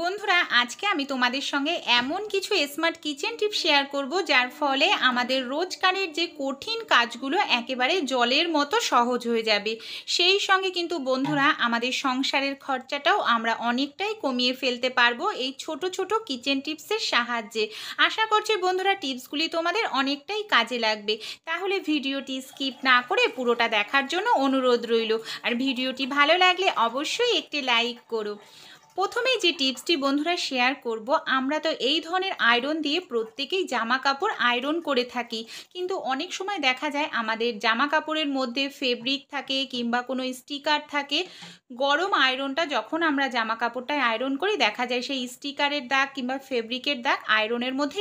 বন্ধুরা আজকে আমি তোমাদের সঙ্গে এমন কিছু স্মার্ট কিচেন টিপ শেয়ার করব যার ফলে আমাদের রোজকারের যে কঠিন কাজগুলো একেবারে জলের মতো সহজ হয়ে যাবে। সেই সঙ্গে কিন্তু বন্ধুরা আমাদের সংসারের খরচাটাও আমরা অনেকটাই কমিয়ে ফেলতে পারবো এই ছোট ছোট কিচেন টিপসের সাহায্যে। আশা করছি বন্ধুরা টিপসগুলি তোমাদের অনেকটাই কাজে লাগবে। তাহলে ভিডিওটি স্কিপ না করে পুরোটা দেখার জন্য অনুরোধ রইল, আর ভিডিওটি ভালো লাগলে অবশ্যই একটি লাইক করো। প্রথমে যে টিপসটি বন্ধুরা শেয়ার করব, আমরা তো এই ধরনের আয়রন দিয়ে প্রত্যেকেই জামা কাপড় আয়রন করে থাকি, কিন্তু অনেক সময় দেখা যায় আমাদের জামা কাপড়ের মধ্যে ফেব্রিক থাকে কিংবা কোনো স্টিকার থাকে। গরম আয়রনটা যখন আমরা জামা কাপড়টায় আয়রন করি দেখা যায় সেই স্টিকারের দাগ কিংবা ফেব্রিকের দাগ আয়রনের মধ্যে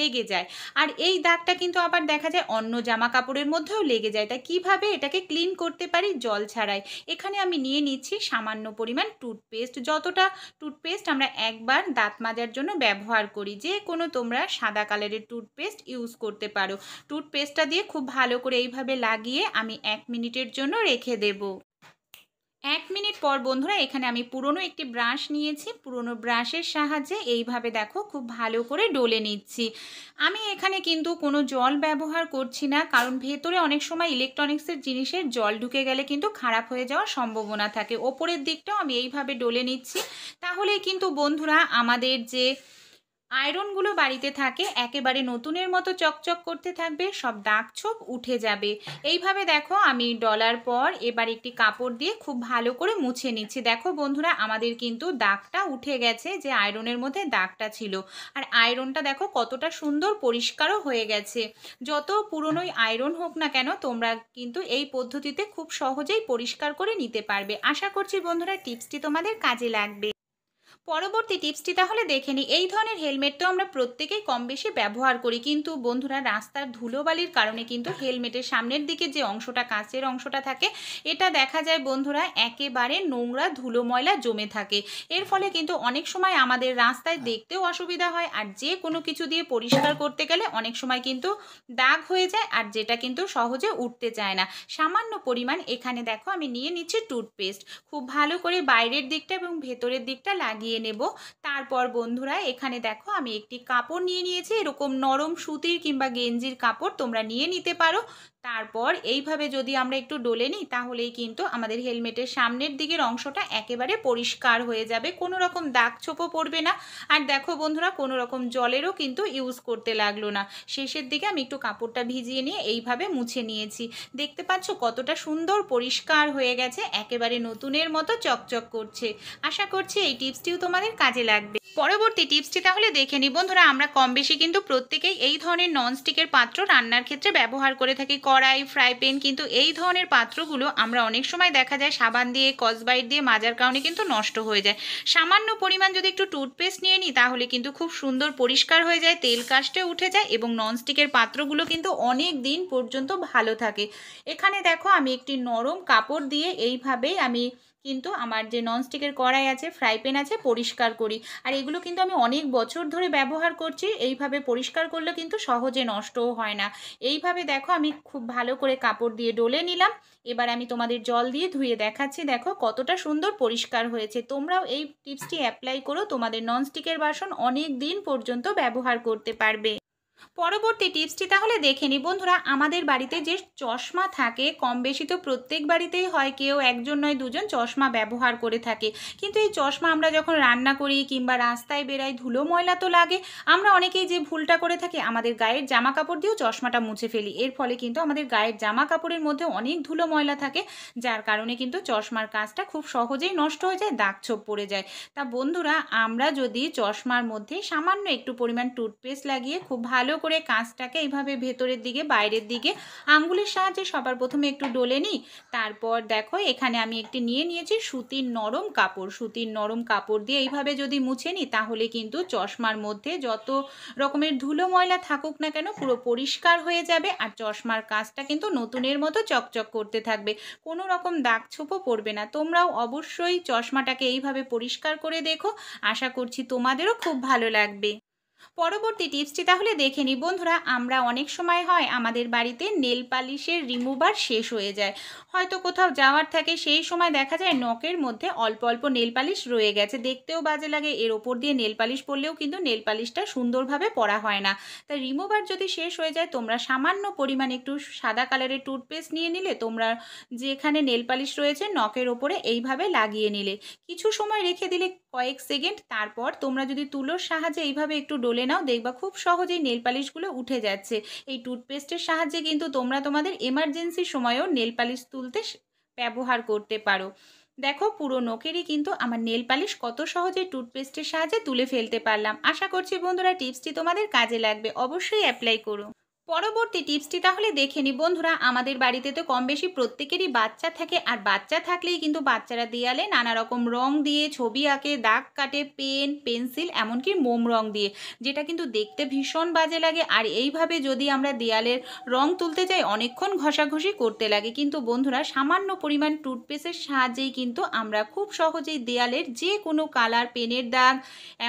লেগে যায়, আর এই দাগটা কিন্তু আবার দেখা যায় অন্য জামা কাপড়ের মধ্যেও লেগে যায়। তা কীভাবে এটাকে ক্লিন করতে পারি জল ছাড়াই? এখানে আমি নিয়ে নিচ্ছি সামান্য পরিমাণ টুথপেস্ট। যতটা টুথপেস্ট আমরা একবার দাঁত মাজার জন্য ব্যবহার করি, যে কোনো তোমরা সাদা কালারের টুথপেস্ট ইউজ করতে পারো। টুথপেস্টটা দিয়ে খুব ভালো করে এইভাবে লাগিয়ে আমি 1 মিনিটের জন্য রেখে দেব। 1 মিনিট পর বন্ধুরা এখানে আমি পুরনো একটি ব্রাশ নিয়েছি, পুরনো ব্রাশের সাহায্যে এইভাবে দেখো খুব ভালো করে ডলে নিচ্ছি। আমি এখানে কিন্তু কোনো জল ব্যবহার করছি না, কারণ ভেতরে অনেক সময় ইলেকট্রনিক্সের জিনিসের জল ঢুকে গেলে কিন্তু খারাপ হয়ে যাওয়ার সম্ভাবনা থাকে। ওপরের দিকটাও আমি এইভাবে ডলে নিচ্ছি, তাহলে কিন্তু বন্ধুরা আমাদের যে আয়রনগুলো বাড়িতে থাকে একেবারে নতুনের মতো চকচক করতে থাকবে, সব দাগ ছোপ উঠে যাবে। এইভাবে দেখো আমি ডলার পর এবার একটি কাপড় দিয়ে খুব ভালো করে মুছে নিচ্ছি। দেখো বন্ধুরা আমাদের কিন্তু দাগটা উঠে গেছে, যে আয়রনের মধ্যে দাগটা ছিল, আর আয়রনটা দেখো কতটা সুন্দর পরিষ্কারও হয়ে গেছে। যত পুরনোই আয়রন হোক না কেন তোমরা কিন্তু এই পদ্ধতিতে খুব সহজেই পরিষ্কার করে নিতে পারবে। আশা করছি বন্ধুরা টিপসটি তোমাদের কাজে লাগবে। পরবর্তী টিপসটি তাহলে দেখে নিই। এই ধরনের হেলমেট তো আমরা প্রত্যেকেই কম বেশি ব্যবহার করি, কিন্তু বন্ধুরা রাস্তার ধুলোবালির কারণে কিন্তু হেলমেটের সামনের দিকে যে অংশটা, কাঁচের অংশটা থাকে, এটা দেখা যায় বন্ধুরা একেবারে নোংরা ধুলো ময়লা জমে থাকে। এর ফলে কিন্তু অনেক সময় আমাদের রাস্তায় দেখতেও অসুবিধা হয়, আর যে কোনো কিছু দিয়ে পরিষ্কার করতে গেলে অনেক সময় কিন্তু দাগ হয়ে যায়, আর যেটা কিন্তু সহজে উঠতে চায় না। সামান্য পরিমাণ এখানে দেখো আমি নিয়ে নিচ্ছি টুথপেস্ট, খুব ভালো করে বাইরের দিকটা এবং ভেতরের দিকটা লাগিয়ে নেব। তারপর বন্ধুরা এখানে দেখো আমি একটি কাপড় নিয়ে নিয়েছি, এরকম নরম সুতির কিংবা গেঞ্জির কাপড় তোমরা নিয়ে নিতে পারো। তারপর এইভাবে যদি আমরা একটু ডলে নিই তাহলেই কিন্তু আমাদের হেলমেটের সামনের দিকের অংশটা একেবারে পরিষ্কার হয়ে যাবে, কোনো রকম দাগ ছোপও পড়বে না। আর দেখো বন্ধুরা কোনো রকম জলেরও কিন্তু ইউজ করতে লাগলো না। শেষের দিকে আমি একটু কাপড়টা ভিজিয়ে নিয়ে এইভাবে মুছে নিয়েছি। দেখতে পাচ্ছ কতটা সুন্দর পরিষ্কার হয়ে গেছে, একেবারে নতুনের মতো চকচক করছে। আশা করছি এই টিপসটিও তোমাদের কাজে লাগবে। পরবর্তী টিপসটি তাহলে দেখে নিই। বন্ধুরা আমরা কম বেশি কিন্তু প্রত্যেকেই এই ধরনের ননস্টিকের পাত্র রান্নার ক্ষেত্রে ব্যবহার করে থাকি, কড়াই, ফ্রাই প্যান, কিন্তু এই ধরনের পাত্রগুলো আমরা অনেক সময় দেখা যায় সাবান দিয়ে, কসবাইট দিয়ে মাজার কারণে কিন্তু নষ্ট হয়ে যায়। সামান্য পরিমাণ যদি একটু টুথপেস্ট নিয়ে নিই তাহলে কিন্তু খুব সুন্দর পরিষ্কার হয়ে যায়, তেল কাস্টে উঠে যায়, এবং ননস্টিকের পাত্রগুলো কিন্তু অনেক দিন পর্যন্ত ভালো থাকে। এখানে দেখো আমি একটি নরম কাপড় দিয়ে এইভাবেই আমি কিন্তু আমার যে ননস্টিকের কড়াই আছে, ফ্রাই প্যান আছে, পরিষ্কার করি। আর এগুলো কিন্তু আমি অনেক বছর ধরে ব্যবহার করছি, এইভাবে পরিষ্কার করলে কিন্তু সহজে নষ্টও হয় না। এইভাবে দেখো আমি খুব ভালো করে কাপড় দিয়ে ডলে নিলাম। এবার আমি তোমাদের জল দিয়ে ধুয়ে দেখাচ্ছি, দেখো কতটা সুন্দর পরিষ্কার হয়েছে। তোমরাও এই টিপসটি অ্যাপ্লাই করো, তোমাদের ননস্টিকের বাসন অনেক দিন পর্যন্ত ব্যবহার করতে পারবে। পরবর্তী টিপসটি তাহলে দেখে নিই। বন্ধুরা আমাদের বাড়িতে যে চশমা থাকে, কম বেশি তো প্রত্যেক বাড়িতেই হয়, কেউ একজন নয় দুজন চশমা ব্যবহার করে থাকে, কিন্তু এই চশমা আমরা যখন রান্না করি কিংবা রাস্তায় বেরাই ধুলো ময়লা তো লাগে। আমরা অনেকেই যে ভুলটা করে থাকি, আমাদের গায়ের জামা কাপড় দিয়েও চশমাটা মুছে ফেলি। এর ফলে কিন্তু আমাদের গায়ের জামা কাপড়ের মধ্যে অনেক ধুলো ময়লা থাকে, যার কারণে কিন্তু চশমার কাঁচটা খুব সহজেই নষ্ট হয়ে যায়, দাগ ছোপ পড়ে যায়। তা বন্ধুরা আমরা যদি চশমার মধ্যে সামান্য একটু পরিমাণ টুথপেস্ট লাগিয়ে খুব ভালো করে কাঁচটাকে এইভাবে ভেতরের দিকে, বাইরের দিকে আঙ্গুলের সাহায্যে সবার প্রথমে একটু ডলে নিই। তারপর দেখো এখানে আমি একটি নিয়ে নিয়েছি সুতির নরম কাপড়, সুতির নরম কাপড় দিয়ে এইভাবে যদি মুছে নিই তাহলে কিন্তু চশমার মধ্যে যত রকমের ধুলো ময়লা থাকুক না কেন পুরো পরিষ্কার হয়ে যাবে, আর চশমার কাঁচটা কিন্তু নতুনের মতো চকচক করতে থাকবে, কোনো রকম দাগ ছোপও পড়বে না। তোমরাও অবশ্যই চশমাটাকে এইভাবে পরিষ্কার করে দেখো, আশা করছি তোমাদেরও খুব ভালো লাগবে। পরবর্তী টিপসটি তাহলে দেখে নিই বন্ধুরা। আমরা অনেক সময় হয় আমাদের বাড়িতে নেল পালিশের রিমুভার শেষ হয়ে যায়, হয়তো কোথাও যাওয়ার থাকে, সেই সময় দেখা যায় নখের মধ্যে অল্প অল্প নেল পালিশ রয়ে গেছে, দেখতেও বাজে লাগে। এর ওপর দিয়ে নেল পালিশ পরলেও কিন্তু নেল পালিশটা সুন্দরভাবে পরা হয় না। তাই রিমুভার যদি শেষ হয়ে যায়, তোমরা সামান্য পরিমাণ একটু সাদা কালারের টুথপেস্ট নিয়ে নিলে, তোমরা যেখানে নেল পালিশ রয়েছে নখের ওপরে এইভাবে লাগিয়ে নিলে, কিছু সময় রেখে দিলে কয়েক সেকেন্ড, তারপর তোমরা যদি তুলোর সাহায্যে এইভাবে একটু ডলে নাও, দেখবা খুব সহজেই নেল পালিশগুলো উঠে যাচ্ছে। এই টুথপেস্টের সাহায্যে কিন্তু তোমরা তোমাদের এমার্জেন্সির সময়ও নেল পালিশ তুলতে ব্যবহার করতে পারো। দেখো পুরো নখেরই কিন্তু আমার নেল পালিশ কত সহজে টুথপেস্টের সাহায্যে তুলে ফেলতে পারলাম। আশা করছি বন্ধুরা টিপসটি তোমাদের কাজে লাগবে, অবশ্যই অ্যাপ্লাই করো। পরবর্তী টিপসটি তাহলে দেখে নিই বন্ধুরা। আমাদের বাড়িতে তো কম বেশি প্রত্যেকেরই বাচ্চা থাকে, আর বাচ্চা থাকলেই কিন্তু বাচ্চারা দেয়ালে নানা রকম রং দিয়ে ছবি আঁকে, দাগ কাটে পেন পেন্সিল এমনকি মোম রং দিয়ে, যেটা কিন্তু দেখতে ভীষণ বাজে লাগে। আর এইভাবে যদি আমরা দেয়ালের রং তুলতে যাই অনেকক্ষণ ঘষাঘষি করতে লাগে, কিন্তু বন্ধুরা সামান্য পরিমাণ টুথপেস্টের সাহায্যেই কিন্তু আমরা খুব সহজেই দেয়ালের যে কোনো কালার, পেনের দাগ,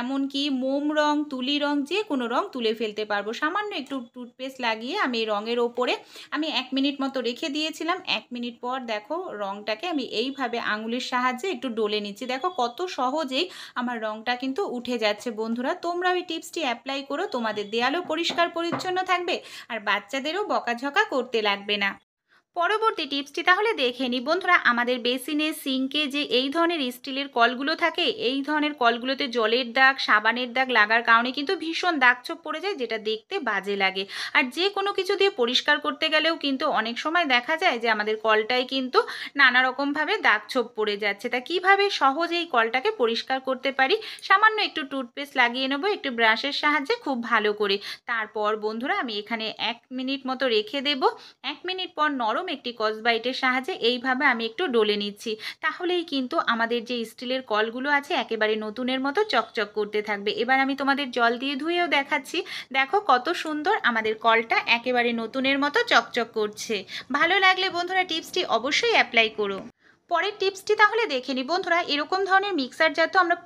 এমনকি মোম রং, তুলি রং, যে কোনো রং তুলে ফেলতে পারবো। সামান্য একটু টুথপেস্ট লাগিয়ে আমি রঙের ওপরে আমি 1 মিনিট মতো রেখে দিয়েছিলাম। 1 মিনিট পর দেখো রঙটাকে আমি এইভাবে আঙুলের সাহায্যে একটু ডলে নিচ্ছি, দেখো কত সহজেই আমার রঙটা কিন্তু উঠে যাচ্ছে। বন্ধুরা তোমরা ওই টিপসটি অ্যাপ্লাই করো, তোমাদের দেয়ালও পরিষ্কার পরিচ্ছন্ন থাকবে আর বাচ্চাদেরও বকাঝকা করতে লাগবে না। পরবর্তী টিপসটি তাহলে দেখে নিই বন্ধুরা। আমাদের বেসিনে, সিঙ্কে যে এই ধরনের স্টিলের কলগুলো থাকে, এই ধরনের কলগুলোতে জলের দাগ, সাবানের দাগ লাগার কারণে কিন্তু ভীষণ দাগছোপ পড়ে যায়, যেটা দেখতে বাজে লাগে। আর যে কোনো কিছু দিয়ে পরিষ্কার করতে গেলেও কিন্তু অনেক সময় দেখা যায় যে আমাদের কলটায় কিন্তু নানা রকমভাবে দাগছোপ পড়ে যাচ্ছে। তা কীভাবে সহজে এই কলটাকে পরিষ্কার করতে পারি? সামান্য একটু টুথপেস্ট লাগিয়ে নেবো একটু ব্রাশের সাহায্যে খুব ভালো করে। তারপর বন্ধুরা আমি এখানে 1 মিনিট মতো রেখে দেব। 1 মিনিট পর নরম একটি কসবাইটের সাহায্যে এইভাবে আমি একটু ডলে নিচ্ছি, তাহলেই কিন্তু আমাদের যে স্টিলের কলগুলো আছে একেবারে নতুনের মতো চকচক করতে থাকবে। এবার আমি তোমাদের জল দিয়ে ধুয়েও দেখাচ্ছি, দেখো কত সুন্দর আমাদের কলটা একেবারে নতুনের মতো চকচক করছে। ভালো লাগলে বন্ধুরা টিপসটি অবশ্যই অ্যাপ্লাই করো। পরের টিপসটি তাহলে দেখে নিই বন্ধুরা। এরকম ধরনের মিক্সার জার তো আমরা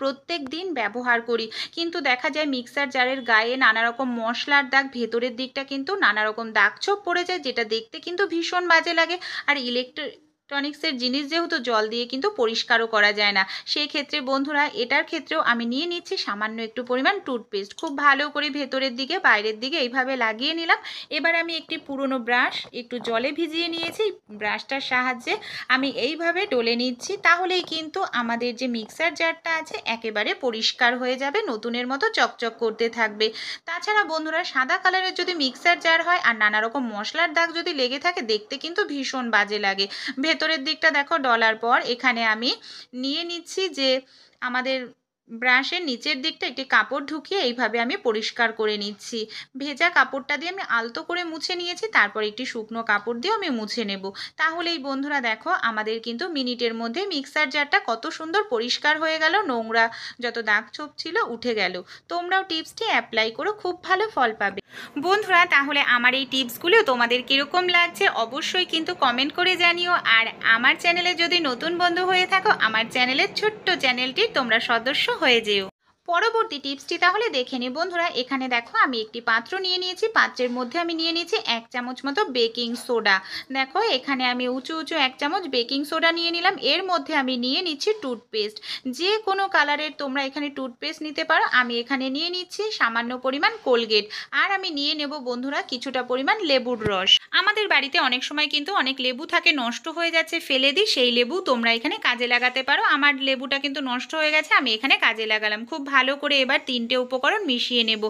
প্রত্যেক দিন ব্যবহার করি, কিন্তু দেখা যায় মিক্সার জারের গায়ে নানা রকম মশলার দাগ, ভেতরের দিকটা কিন্তু নানা রকম দাগছোপ পড়ে যায়, যেটা দেখতে কিন্তু ভীষণ বাজে লাগে। আর ইলেকট্রনিক্সের জিনিস যেহেতু জল দিয়ে কিন্তু পরিষ্কারও করা যায় না, সেই ক্ষেত্রে বন্ধুরা এটার ক্ষেত্রেও আমি নিয়ে নিচ্ছি সামান্য একটু পরিমাণ টুথপেস্ট, খুব ভালো করে ভেতরের দিকে, বাইরের দিকে এইভাবে লাগিয়ে নিলাম। এবার আমি একটি পুরনো ব্রাশ একটু জলে ভিজিয়ে নিয়েছি, ব্রাশটার সাহায্যে আমি এইভাবে ডলে নিচ্ছি, তাহলেই কিন্তু আমাদের যে মিক্সার জারটা আছে একেবারে পরিষ্কার হয়ে যাবে, নতুনের মতো চকচক করতে থাকবে। তাছাড়া বন্ধুরা সাদা কালারের যদি মিক্সার জার হয় আর নানা রকম মশলার দাগ যদি লেগে থাকে, দেখতে কিন্তু ভীষণ বাজে লাগে। ভেতরের দিকটা দেখো ডলার পর এখানে আমি নিয়ে নিচ্ছি যে আমাদের ব্রাশের নিচের দিকটা একটি কাপড় ঢুকিয়ে এইভাবে আমি পরিষ্কার করে নিচ্ছি। ভেজা কাপড়টা দিয়ে আমি আলতো করে মুছে নিয়েছি, তারপর একটি শুকনো কাপড় দিয়ে আমি মুছে নেব। তাহলেই বন্ধুরা দেখো আমাদের কিন্তু মিনিটের মধ্যে মিক্সার জারটা কত সুন্দর পরিষ্কার হয়ে গেল, নোংরা যত দাগছোপ ছিল উঠে গেল। তোমরাও টিপসটি অ্যাপ্লাই করো, খুব ভালো ফল পাবে। বন্ধুরা তাহলে আমার এই টিপসগুলো তোমাদের কীরকম লাগছে অবশ্যই কিন্তু কমেন্ট করে জানিও। আর আমার চ্যানেলে যদি নতুন বন্ধু হয়ে থাকো, আমার চ্যানেলের ছোট্ট চ্যানেলটির তোমরা সদস্য হয়ে যেও। পরবর্তী টিপসটি তাহলে দেখে নিই বন্ধুরা। এখানে দেখো আমি একটি পাত্র নিয়ে নিয়েছি, পাত্রের মধ্যে আমি নিয়ে নিয়েছি 1 চামচ মতো বেকিং সোডা। দেখো এখানে আমি উঁচু উঁচু 1 চামচ বেকিং সোডা নিয়ে নিলাম। এর মধ্যে আমি নিয়ে নিচ্ছি টুথপেস্ট, যে কোনো কালারের তোমরা এখানে টুথপেস্ট নিতে পারো। আমি এখানে নিয়ে নিচ্ছি সামান্য পরিমাণ কোলগেট, আর আমি নিয়ে নেব বন্ধুরা কিছুটা পরিমাণ লেবুর রস। আমাদের বাড়িতে অনেক সময় কিন্তু অনেক লেবু থাকে, নষ্ট হয়ে যাচ্ছে, ফেলে দিই। সেই লেবু তোমরা এখানে কাজে লাগাতে পারো। আমার লেবুটা কিন্তু নষ্ট হয়ে গেছে, আমি এখানে কাজে লাগালাম। খুব ভালো করে এবার 3টে উপকরণ মিশিয়ে নেব।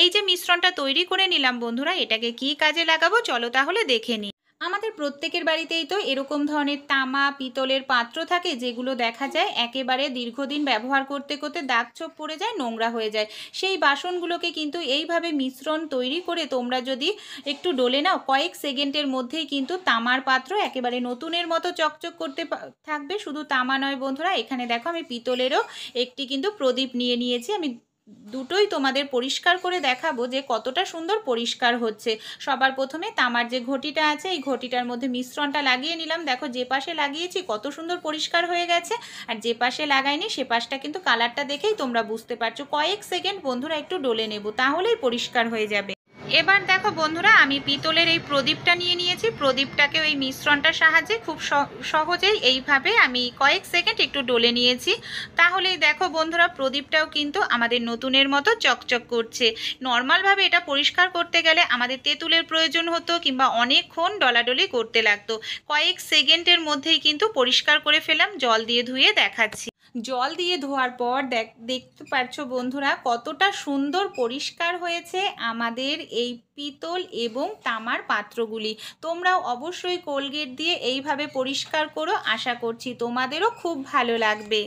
এই যে মিশ্রণটা তৈরি করে নিলাম বন্ধুরা, এটাকে কি কাজে লাগাবো চলো তাহলে দেখে নিই। আমাদের প্রত্যেকের বাড়িতেই তো এরকম ধরনের তামা, পিতলের পাত্র থাকে, যেগুলো দেখা যায় একেবারে দীর্ঘদিন ব্যবহার করতে করতে দাগছোপ পড়ে যায়, নোংরা হয়ে যায়। সেই বাসনগুলোকে কিন্তু এইভাবে মিশ্রণ তৈরি করে তোমরা যদি একটু ডলে নাও, কয়েক সেকেন্ডের মধ্যেই কিন্তু তামার পাত্র একেবারে নতুনের মতো চকচক করতে থাকবে। শুধু তামা নয় বন্ধুরা, এখানে দেখো আমি পিতলেরও একটি কিন্তু প্রদীপ নিয়ে নিয়েছি, আমি দুটোই তোমাদের পরিষ্কার করে দেখাবো যে কতটা সুন্দর পরিষ্কার হচ্ছে। সবার প্রথমে তামার যে ঘটিটা আছে এই ঘটিটার মধ্যে মিশ্রণটা লাগিয়ে নিলাম। দেখো যে পাশে লাগিয়েছি কত সুন্দর পরিষ্কার হয়ে গেছে, আর যে পাশে লাগাইনি সে পাশটা কিন্তু কালারটা দেখেই তোমরা বুঝতে পারছো। কয়েক সেকেন্ড বন্ধুরা একটু ডলে নেব, তাহলেই পরিষ্কার হয়ে যাবে। এবার দেখো বন্ধুরা আমি পিতলের এই প্রদীপটা নিয়ে নিয়েছি, প্রদীপটাকে ওই মিশ্রণটার সাহায্যে খুব সহজেই এইভাবে আমি কয়েক সেকেন্ড একটু ডলে নিয়েছি। তাহলেই দেখো বন্ধুরা প্রদীপটাও কিন্তু আমাদের নতুনের মতো চকচক করছে। নর্মালভাবে এটা পরিষ্কার করতে গেলে আমাদের তেঁতুলের প্রয়োজন হতো কিংবা অনেকক্ষণ ডলাডলি করতে লাগতো। কয়েক সেকেন্ডের মধ্যেই কিন্তু পরিষ্কার করে ফেলাম, জল দিয়ে ধুয়ে দেখাচ্ছি। জল দিয়ে ধোয়ার পর দেখতে পাচ্ছ বন্ধুরা কতটা সুন্দর পরিষ্কার হয়েছে আমাদের এই পিতল এবং তামার পাত্রগুলি। তোমরাও অবশ্যই কোলগেট দিয়ে এইভাবে পরিষ্কার করো, আশা করছি তোমাদেরও খুব ভালো লাগবে।